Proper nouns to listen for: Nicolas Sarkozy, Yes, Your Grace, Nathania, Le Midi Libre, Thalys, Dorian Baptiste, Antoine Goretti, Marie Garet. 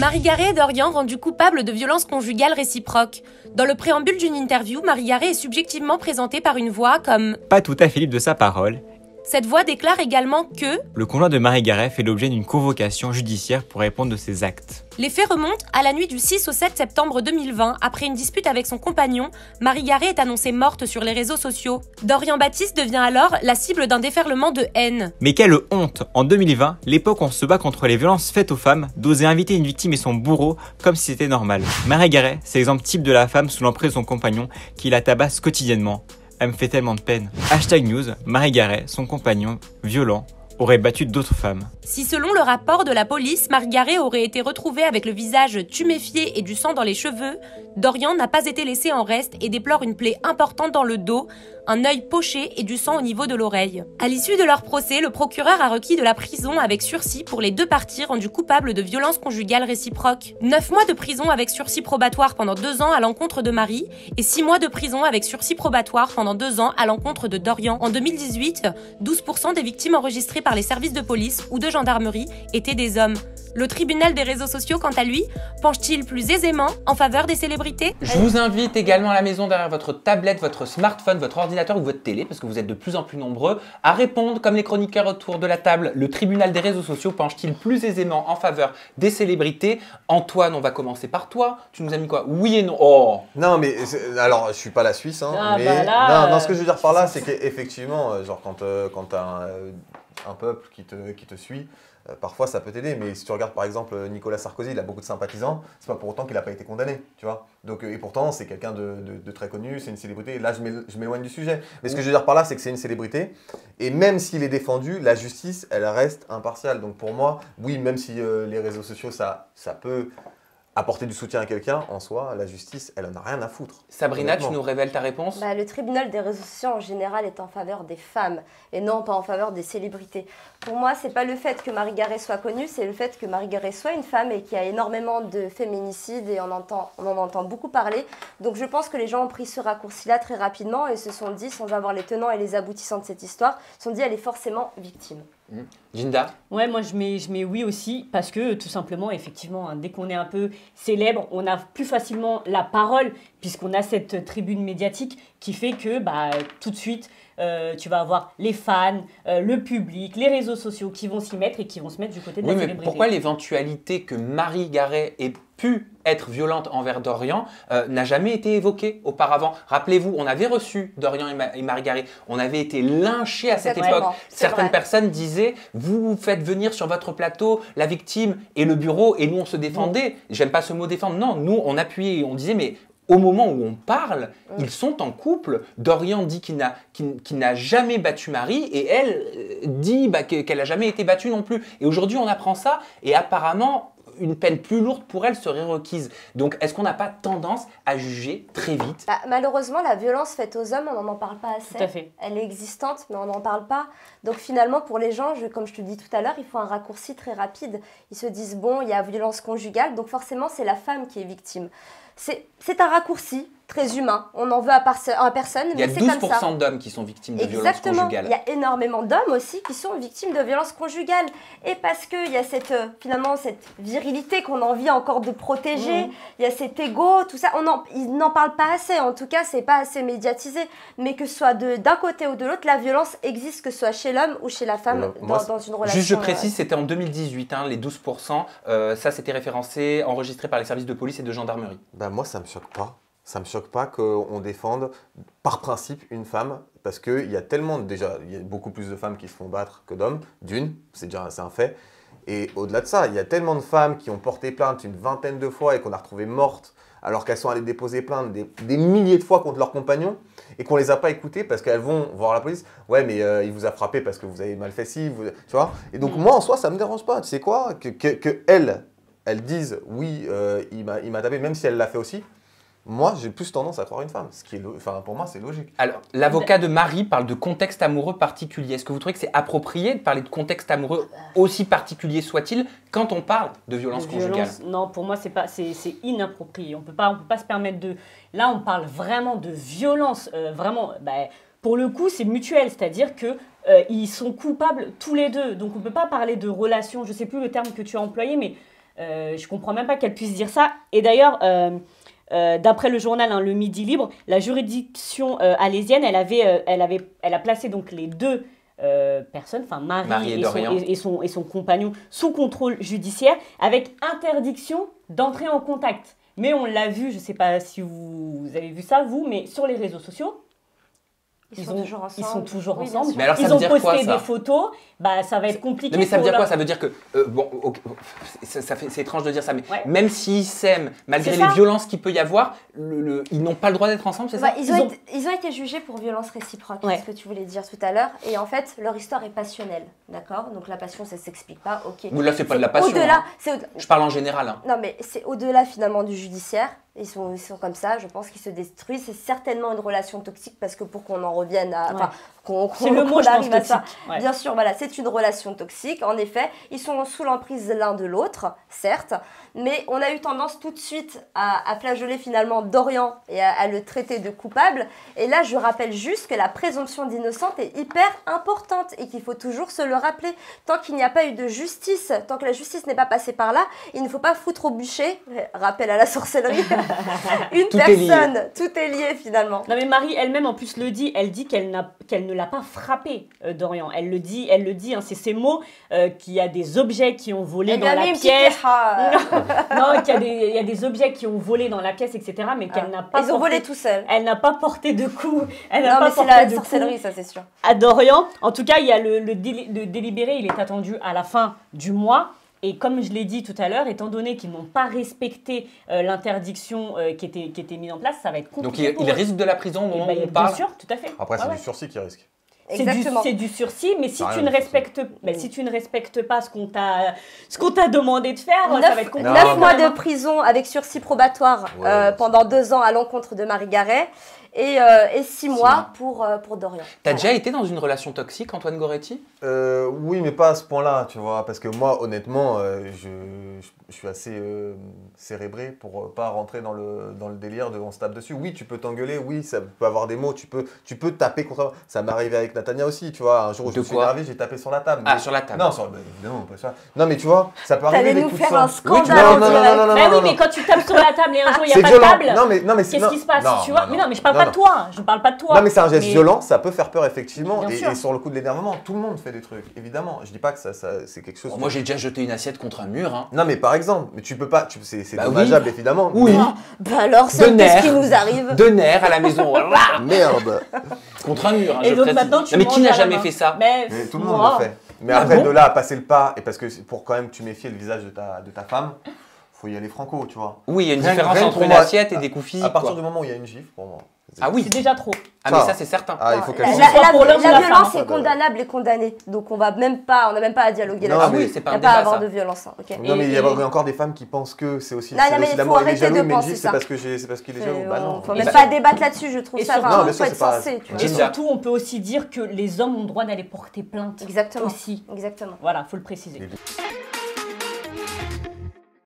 Marie Garet et Dorian rendus coupables de violences conjugales réciproques. Dans le préambule d'une interview, Marie Garet est subjectivement présentée par une voix comme « pas tout à fait libre de sa parole ». Cette voix déclare également que « le conjoint de Marie Garet fait l'objet d'une convocation judiciaire pour répondre de ses actes ». Les faits remontent à la nuit du 6 au 7 septembre 2020. Après une dispute avec son compagnon, Marie Garet est annoncée morte sur les réseaux sociaux. Dorian Baptiste devient alors la cible d'un déferlement de haine. Mais quelle honte! En 2020, l'époque où on se bat contre les violences faites aux femmes, d'oser inviter une victime et son bourreau comme si c'était normal. Marie Garet, c'est l'exemple type de la femme sous l'emprise de son compagnon qui la tabasse quotidiennement. Elle me fait tellement de peine. #news, Marie Garet, son compagnon violent, aurait battu d'autres femmes. Si selon le rapport de la police, Marie Garet aurait été retrouvée avec le visage tuméfié et du sang dans les cheveux, Dorian n'a pas été laissé en reste et déplore une plaie importante dans le dos, un œil poché et du sang au niveau de l'oreille. À l'issue de leur procès, le procureur a requis de la prison avec sursis pour les deux parties rendues coupables de violences conjugales réciproques. 9 mois de prison avec sursis probatoire pendant 2 ans à l'encontre de Marie et 6 mois de prison avec sursis probatoire pendant 2 ans à l'encontre de Dorian. En 2018, 12% des victimes enregistrées par les services de police ou de gendarmerie étaient des hommes. Le tribunal des réseaux sociaux, quant à lui, penche-t-il plus aisément en faveur des célébrités? Je vous invite également à la maison, derrière votre tablette, votre smartphone, votre ordinateur ou votre télé, parce que vous êtes de plus en plus nombreux, à répondre comme les chroniqueurs autour de la table. Le tribunal des réseaux sociaux penche-t-il plus aisément en faveur des célébrités? Antoine, on va commencer par toi. Tu nous as mis quoi? Oui et non. Oh. Non, mais alors, je suis pas la Suisse, hein, mais bah là, non, ce que je veux dire par là, c'est qu'effectivement, genre quand t'as un peuple qui te suit, parfois ça peut t'aider, mais si tu regardes par exemple Nicolas Sarkozy, il a beaucoup de sympathisants, c'est pas pour autant qu'il n'a pas été condamné, tu vois. Donc, et pourtant c'est quelqu'un de très connu, c'est une célébrité, là je m'éloigne du sujet. Mais ce que je veux dire par là, c'est que c'est une célébrité, et même s'il est défendu, la justice, elle reste impartiale. Donc pour moi, oui, même si les réseaux sociaux, ça peut apporter du soutien à quelqu'un, en soi, la justice, elle en a rien à foutre. Sabrina, tu nous révèles ta réponse? Le tribunal des réseaux sociaux, en général, est en faveur des femmes et non pas en faveur des célébrités. Pour moi, c'est pas le fait que Marie Garet soit connue, c'est le fait que Marie Garet soit une femme et qu'il y a énormément de féminicides et on en entend beaucoup parler. Donc je pense que les gens ont pris ce raccourci-là très rapidement et se sont dit, sans avoir les tenants et les aboutissants de cette histoire, se sont dit, elle est forcément victime. Ginda? Ouais, moi je mets oui aussi, parce que tout simplement, effectivement, hein, dès qu'on est un peu célèbre, on a plus facilement la parole, puisqu'on a cette tribune médiatique qui fait que tout de suite, tu vas avoir les fans, le public, les réseaux sociaux qui vont s'y mettre et qui vont se mettre du côté de la célébrité. Mais pourquoi l'éventualité que Marie Garet ait pu être violente envers Dorian n'a jamais été évoquée auparavant? Rappelez-vous, on avait reçu Dorian et Marie Garet, on avait été lynchés à cette époque. Certaines personnes disaient, vous faites venir sur votre plateau la victime et le bureau, et nous on se défendait. J'aime pas ce mot défendre, non, nous on appuyait, on disait, mais au moment où on parle, ils sont en couple. Dorian dit qu'il n'a jamais battu Marie, et elle dit qu'elle n'a jamais été battue non plus. Et aujourd'hui, on apprend ça, et apparemment, une peine plus lourde pour elle serait requise. Donc, est-ce qu'on n'a pas tendance à juger très vite? Malheureusement, la violence faite aux hommes, on n'en parle pas assez. Tout à fait. Elle est existante, mais on n'en parle pas. Donc, finalement, pour les gens, comme je te dis tout à l'heure, il faut un raccourci très rapide. Ils se disent, bon, il y a violence conjugale, donc forcément, c'est la femme qui est victime. C'est un raccourci très humain. On en veut à personne, mais c'est comme ça. Il y a 12% d'hommes qui sont victimes de violences conjugales. Il y a énormément d'hommes aussi qui sont victimes de violences conjugales. Et parce qu'il y a cette virilité qu'on a envie encore de protéger, il y a cet égo, tout ça. Ils n'en parlent pas assez. En tout cas, c'est pas assez médiatisé. Mais que ce soit d'un côté ou de l'autre, la violence existe, que ce soit chez l'homme ou chez la femme, dans une relation. Juste, je précise, c'était en 2018, hein, les 12%. Ça, c'était référencé, enregistré par les services de police et de gendarmerie. Moi, ça ne me choque pas. Ça ne me choque pas qu'on défende par principe une femme, parce qu'il y a tellement, déjà, il y a beaucoup plus de femmes qui se font battre que d'hommes, c'est déjà un fait. Et au-delà de ça, il y a tellement de femmes qui ont porté plainte une vingtaine de fois et qu'on a retrouvées mortes, alors qu'elles sont allées déposer plainte des milliers de fois contre leurs compagnons, et qu'on ne les a pas écoutées parce qu'elles vont voir la police. Ouais, mais il vous a frappé parce que vous avez mal fait ci, tu vois. Et donc, moi, en soi, ça ne me dérange pas. Tu sais quoi, qu'elles disent oui, il m'a tapé, même si elle l'a fait aussi. Moi, j'ai plus tendance à croire une femme, ce qui est pour moi, c'est logique. Alors, l'avocat de Marie parle de contexte amoureux particulier. Est-ce que vous trouvez que c'est approprié de parler de contexte amoureux, aussi particulier soit-il, quand on parle de violence conjugale? Non, pour moi, c'est inapproprié. On peut pas se permettre de... Là, on parle vraiment de violence, vraiment... Pour le coup, c'est mutuel, c'est-à-dire que ils sont coupables tous les deux. Donc, on ne peut pas parler de relation, je ne sais plus le terme que tu as employé, mais je ne comprends même pas qu'elle puisse dire ça. Et d'ailleurs, d'après le journal Le Midi Libre, la juridiction alésienne, elle a placé donc les deux personnes, enfin Marie et son compagnon, sous contrôle judiciaire, avec interdiction d'entrer en contact. Mais on l'a vu, je ne sais pas si vous avez vu ça, vous, mais sur les réseaux sociaux, Ils sont toujours ensemble. Mais alors, ça ils ont posté des photos. Bah, ça va être compliqué. Non, mais ça veut dire quoi? Ça veut dire que bon, okay, c'est étrange de dire ça, mais même s'ils s'aiment, malgré les violences qu'il peut y avoir, ils n'ont pas le droit d'être ensemble, c'est ça? Ils ont été jugés pour violence réciproque, c'est ce que tu voulais dire tout à l'heure. Et en fait, leur histoire est passionnelle, d'accord? Donc la passion, ça ne s'explique pas, ok. Mais là, c'est pas de la passion. Au-delà, je parle en général. Hein. Non, mais c'est au-delà finalement du judiciaire. Ils sont comme ça, je pense qu'ils se détruisent. C'est certainement une relation toxique parce que pour qu'on en revienne à... Enfin, qu'on arrive à ça. Ouais. Bien sûr, voilà, c'est une relation toxique. En effet, ils sont sous l'emprise l'un de l'autre, certes, mais on a eu tendance tout de suite à flageoler finalement Dorian et à le traiter de coupable. Et là, je rappelle juste que la présomption d'innocence est hyper importante et qu'il faut toujours se le rappeler. Tant qu'il n'y a pas eu de justice, tant que la justice n'est pas passée par là, il ne faut pas foutre au bûcher, rappel à la sorcellerie, Tout est lié finalement. Non mais Marie elle-même en plus le dit, elle dit qu'elle ne l'a pas frappé Dorian. Elle le dit, hein, c'est ces mots, qu'il y a des objets qui ont volé dans la pièce. Non, qu'il y a des objets qui ont volé dans la pièce, etc. Mais qu'elle n'a pas. Ils ont volé tout seuls. Elle n'a pas porté de coups. Non mais c'est la sorcellerie, ça c'est sûr. À Dorian, en tout cas, il y a le délibéré, il est attendu à la fin du mois. Et comme je l'ai dit tout à l'heure, étant donné qu'ils n'ont pas respecté l'interdiction qui était mise en place, ça va être compliqué. Donc ils risquent de la prison au moment où on parle. Bien sûr, tout à fait. Après, c'est du sursis qu'ils risquent. C'est du sursis, mais si tu ne respectes, pas ce qu'on t'a demandé de faire, ça va être compliqué. 9 mois de prison avec sursis probatoire pendant 2 ans à l'encontre de Marie Garet et 6 mois pour Dorian. T'as déjà été dans une relation toxique, Antoine Goretti? Oui, mais pas à ce point-là, tu vois, parce que moi, honnêtement, je suis assez cérébré pour pas rentrer dans le délire de on se tape dessus. Oui, tu peux t'engueuler, oui, ça peut avoir des mots, tu peux taper contre. Ça m'est arrivé avec Nathania aussi, tu vois. Un jour où je me suis énervé, j'ai tapé sur la table. Ah, sur la table? Non, pas ça. Non, mais tu vois, ça peut arriver. T'allais nous faire un scandale. Oui, mais quand tu tapes sur la table et un jour il n'y a pas de table, qu'est-ce qui se passe, tu vois? Mais non, mais je parle pas de toi. Je parle pas de toi. Non, mais c'est un geste violent, ça peut faire peur effectivement. Et sur le coup de l'énervement, tout le monde fait des trucs. Évidemment, je dis pas que ça, c'est quelque chose. Moi, j'ai déjà jeté une assiette contre un mur. Non, mais par exemple, mais tu peux pas. C'est dommageable évidemment. Oui. Bah alors, c'est ce qui nous arrive. Deux nerfs à la maison. Merde. Contre un mur. Non, mais qui n'a jamais fait ça? Mais tout le monde l'a fait. Mais après, de là à passer le pas, et parce que pour quand même tu méfies le visage de ta femme, faut y aller franco, tu vois. Oui, il y a une différence entre une assiette et des coups physiques. À partir du moment où il y a une gifle, pour moi. Ah oui, c'est déjà trop. Ah mais ça c'est certain. La violence est condamnable et condamnée. Donc on va même pas, on n'a même pas à dialoguer là-dessus. Oui, c'est pas un débat. Il n'y a pas à avoir de violence. Non mais il y a encore des femmes qui pensent que c'est aussi l'amour est jaloux, mais juste c'est parce que qu'il est jaloux. Bah non. Faut même pas débattre là-dessus, je trouve ça vraiment pas sensé. Et surtout, on peut aussi dire que les hommes ont le droit d'aller porter plainte. Exactement. Aussi. Exactement. Voilà, faut le préciser.